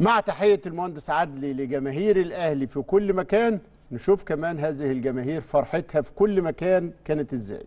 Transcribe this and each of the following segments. مع تحية المهندس عدلي لجماهير الأهلي في كل مكان. نشوف كمان هذه الجماهير فرحتها في كل مكان كانت إزاي.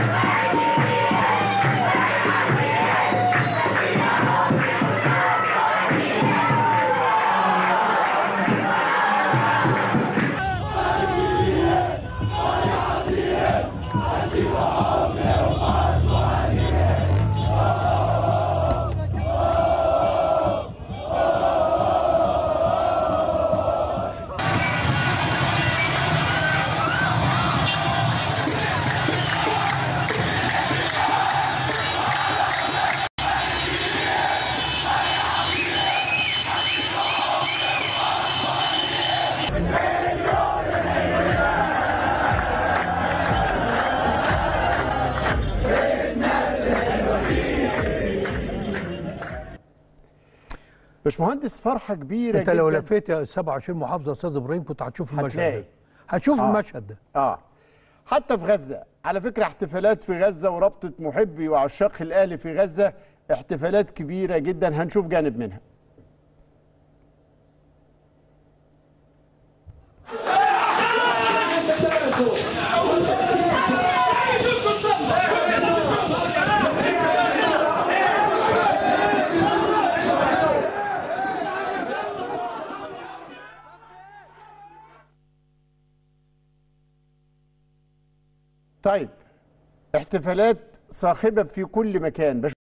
باشمهندس فرحه كبيره انت لو لفيت 27 محافظه يا استاذ ابراهيم كنت هتشوف المشهد ده. هتشوف المشهد ده حتى في غزه. على فكره احتفالات في غزه ورابطه محبي وعشاق الاهلي في غزه احتفالات كبيره جدا هنشوف جانب منها. طيب احتفالات صاخبة في كل مكان.